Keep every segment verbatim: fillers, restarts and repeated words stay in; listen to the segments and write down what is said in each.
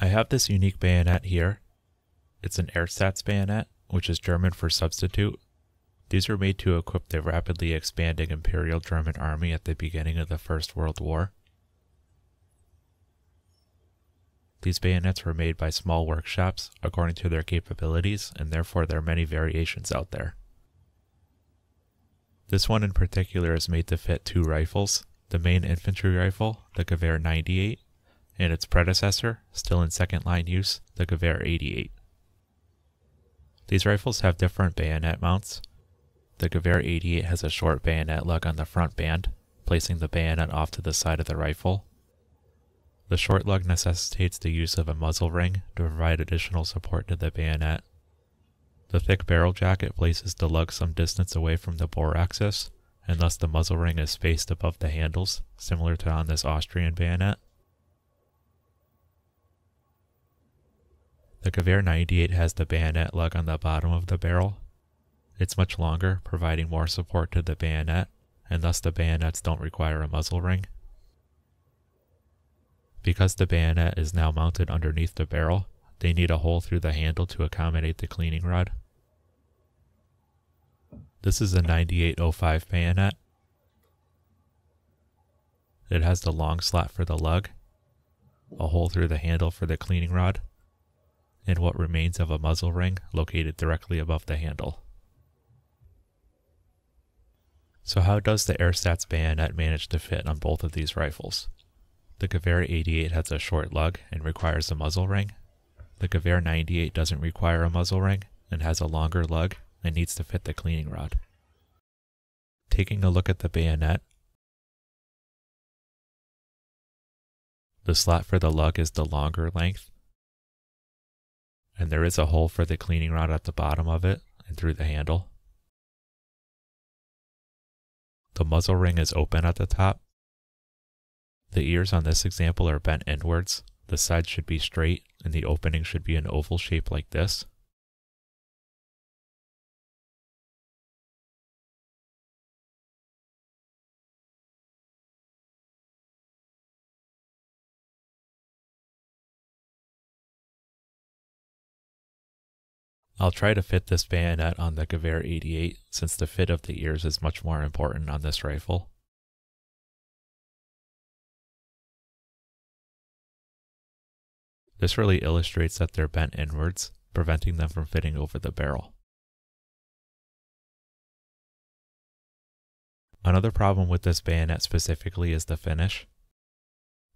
I have this unique bayonet here. It's an AirStats bayonet, which is German for substitute. These were made to equip the rapidly expanding Imperial German Army at the beginning of the First World War. These bayonets were made by small workshops according to their capabilities, and therefore there are many variations out there. This one in particular is made to fit two rifles, the main infantry rifle, the Gewehr ninety-eight, and its predecessor, still in second line use, the Gewehr eighty-eight. These rifles have different bayonet mounts. The Gewehr eighty-eight has a short bayonet lug on the front band, placing the bayonet off to the side of the rifle. The short lug necessitates the use of a muzzle ring to provide additional support to the bayonet. The thick barrel jacket places the lug some distance away from the bore axis, and thus the muzzle ring is spaced above the handles, similar to on this Austrian bayonet. The Gewehr ninety-eight has the bayonet lug on the bottom of the barrel. It's much longer, providing more support to the bayonet, and thus the bayonets don't require a muzzle ring. Because the bayonet is now mounted underneath the barrel, they need a hole through the handle to accommodate the cleaning rod. This is a ninety-eight oh five bayonet. It has the long slot for the lug, a hole through the handle for the cleaning rod, and what remains of a muzzle ring located directly above the handle. So how does the AirStats bayonet manage to fit on both of these rifles? The Gewehr eighty-eight has a short lug and requires a muzzle ring. The Gewehr ninety-eight doesn't require a muzzle ring and has a longer lug and needs to fit the cleaning rod. Taking a look at the bayonet, the slot for the lug is the longer length, and there is a hole for the cleaning rod at the bottom of it and through the handle. The muzzle ring is open at the top. The ears on this example are bent inwards, the sides should be straight, and the opening should be an oval shape like this. I'll try to fit this bayonet on the Gewehr eighty-eight since the fit of the ears is much more important on this rifle. This really illustrates that they're bent inwards, preventing them from fitting over the barrel. Another problem with this bayonet specifically is the finish.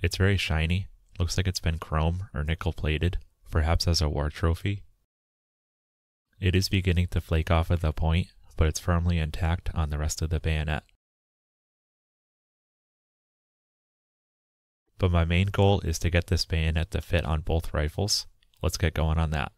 It's very shiny, looks like it's been chrome or nickel plated, perhaps as a war trophy. It is beginning to flake off at the point, but it's firmly intact on the rest of the bayonet. But my main goal is to get this bayonet to fit on both rifles. Let's get going on that.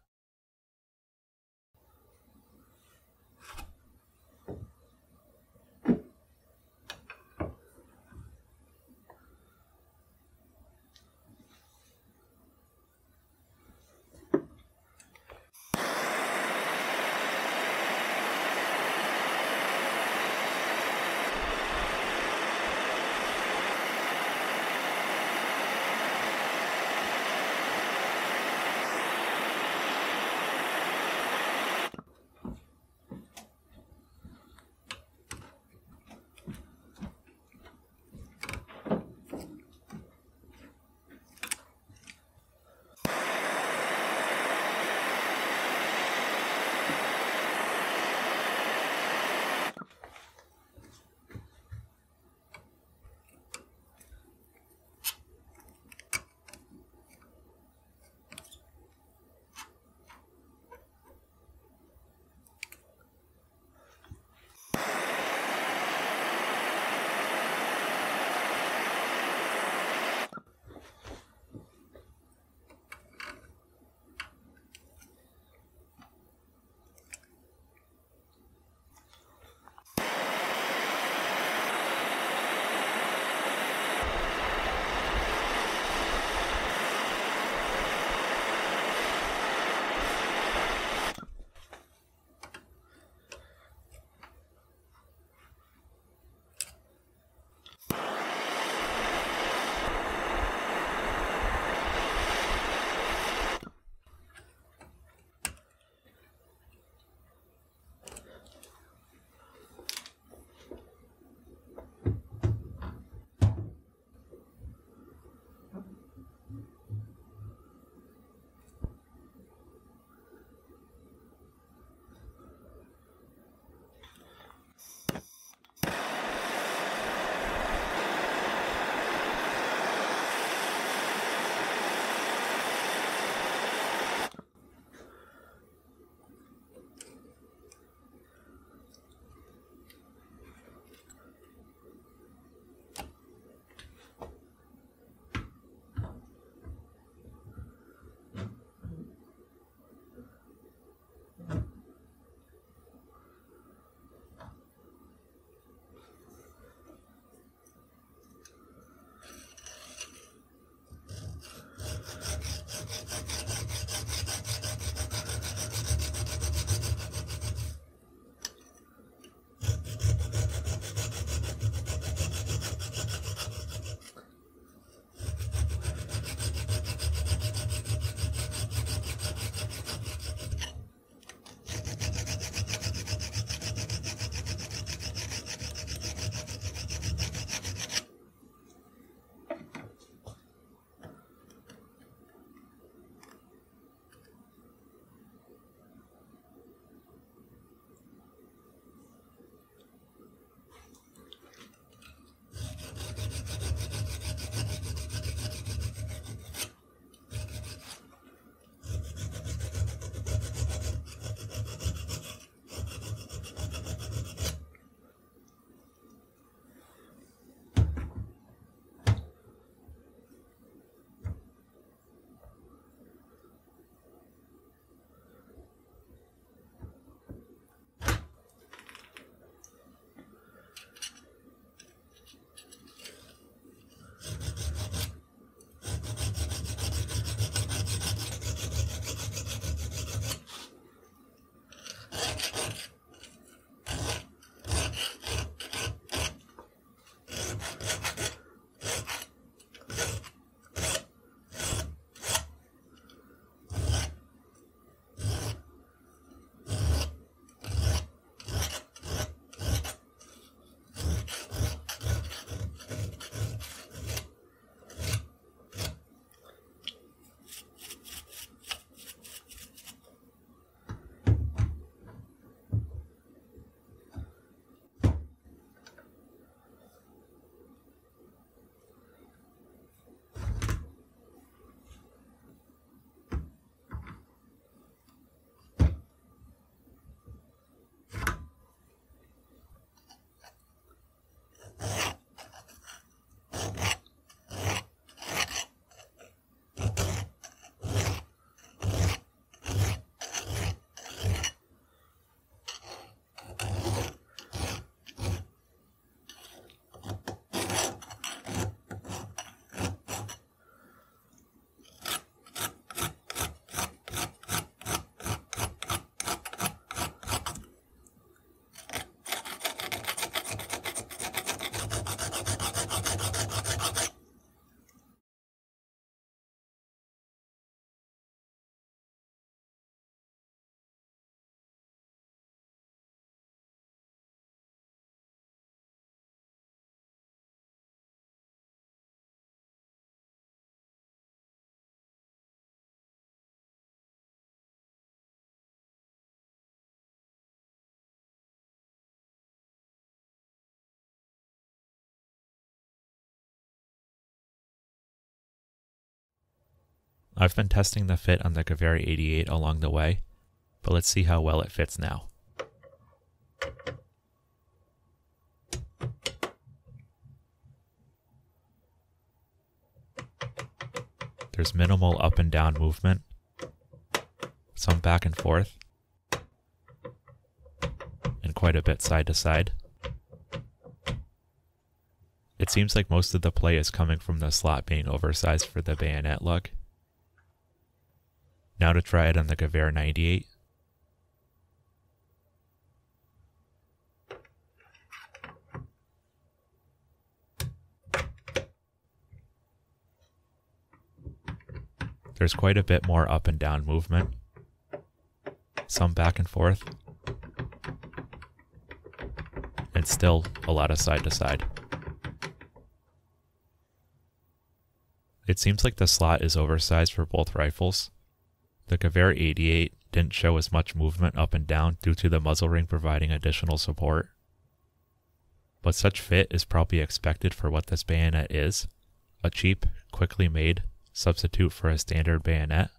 I've been testing the fit on the Gewehr eighty-eight along the way, but let's see how well it fits now. There's minimal up and down movement, some back and forth, and quite a bit side to side. It seems like most of the play is coming from the slot being oversized for the bayonet lug. Now to try it on the Gewehr ninety-eight. There's quite a bit more up and down movement, some back and forth, and still a lot of side to side. It seems like the slot is oversized for both rifles. The Gewehr eighty-eight didn't show as much movement up and down due to the muzzle ring providing additional support, but such fit is probably expected for what this bayonet is, a cheap, quickly made substitute for a standard bayonet.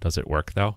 Does it work though?